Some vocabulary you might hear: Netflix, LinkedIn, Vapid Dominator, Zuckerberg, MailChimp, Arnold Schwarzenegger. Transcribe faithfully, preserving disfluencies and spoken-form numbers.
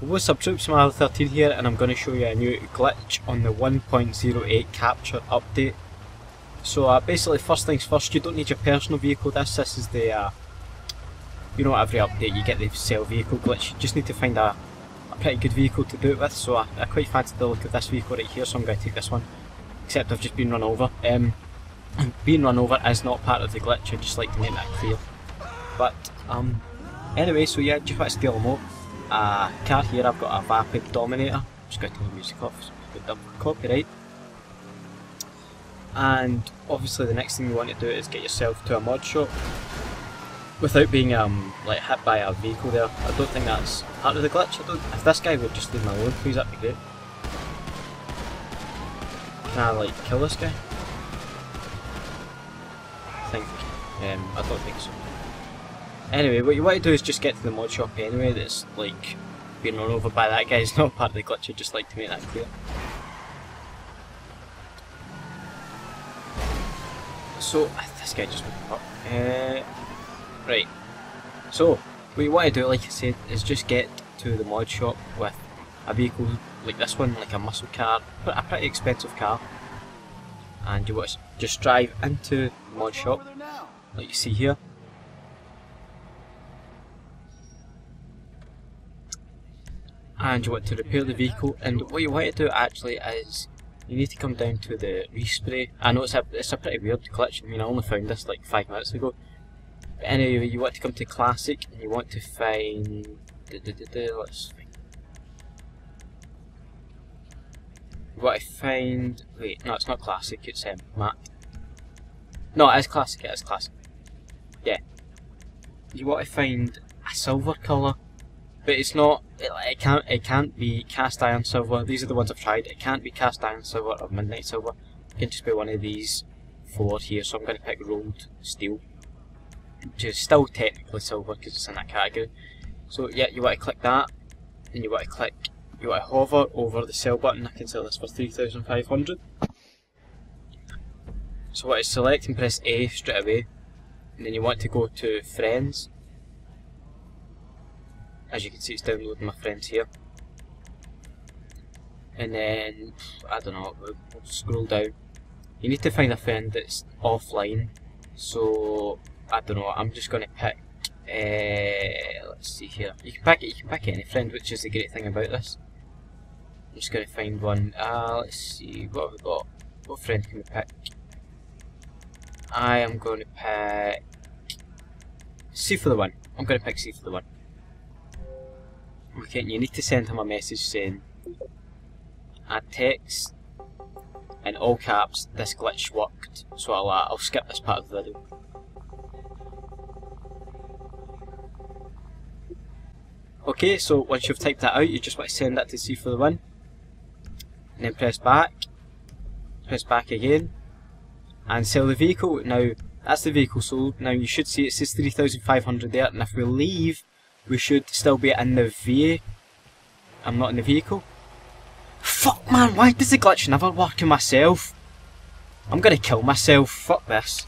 What's up troops, Mahal thirteen here, and I'm going to show you a new glitch on the one point oh eight capture update. So uh, basically, first things first, you don't need your personal vehicle. This this is the, uh, you know, every update you get the sell vehicle glitch. You just need to find a, a pretty good vehicle to do it with. So I, I quite fancy the look of this vehicle right here, so I'm going to take this one. Except I've just been run over. Um, being run over is not part of the glitch, I'd just like to make that clear. But um, anyway, so yeah, just want to steal them all. Uh, car here, I've got a Vapid Dominator. Just got to turn the music off, so it's got copyright. And obviously, the next thing you want to do is get yourself to a mod shop without being um like hit by a vehicle there. I don't think that's part of the glitch. I don't. If this guy would just leave me alone, please, that'd be great. Can I like kill this guy? I think. Um, I don't think so. Anyway, what you want to do is just get to the mod shop anyway. That's like being run over by that guy is not part of the glitch. I'd just like to make that clear. So this guy just woke up. Uh, right. So what you want to do, like I said, is just get to the mod shop with a vehicle like this one, like a muscle car, but a pretty expensive car. And you want to just drive into the mod shop, like you see here. And you want to repair the vehicle, and what you want to do actually is you need to come down to the respray. I know it's a, it's a pretty weird glitch. I mean, I only found this like five minutes ago. But anyway, you want to come to classic and you want to find da, da, da, da, let's find. You want to find wait, no, it's not classic, it's um map. No, it is classic, it is classic. Yeah. You want to find a silver colour. But it's not, it, it can't It can't be cast iron silver. These are the ones I've tried. It can't be cast iron silver or midnight silver. It can just be one of these four here, so I'm going to pick rolled steel, which is still technically silver because it's in that category. So yeah, you want to click that, and you want to click, you want to hover over the sell button. I can sell this for three thousand five hundred. So what is select and press A straight away, and then you want to go to friends. As you can see, it's downloading my friends here. And then, I don't know, we'll scroll down. You need to find a friend that's offline. So, I don't know, I'm just going to pick, uh, let's see here. You can pick, you can pick any friend, which is the great thing about this. I'm just going to find one. Uh, let's see, what have we got? What friend can we pick? I am going to pick C for the one. I'm going to pick C for the one. Okay, you need to send him a message saying, I text in all caps, this glitch worked, so I'll, uh, I'll skip this part of the video. Okay, so once you've typed that out, you just want to send that to C for the win, and then press back, press back again, and sell the vehicle. Now, that's the vehicle sold. Now you should see it says three thousand five hundred there, and if we leave, we should still be in the V A. I'm not in the vehicle. Fuck man, why does the glitch never work in myself? I'm gonna kill myself, fuck this.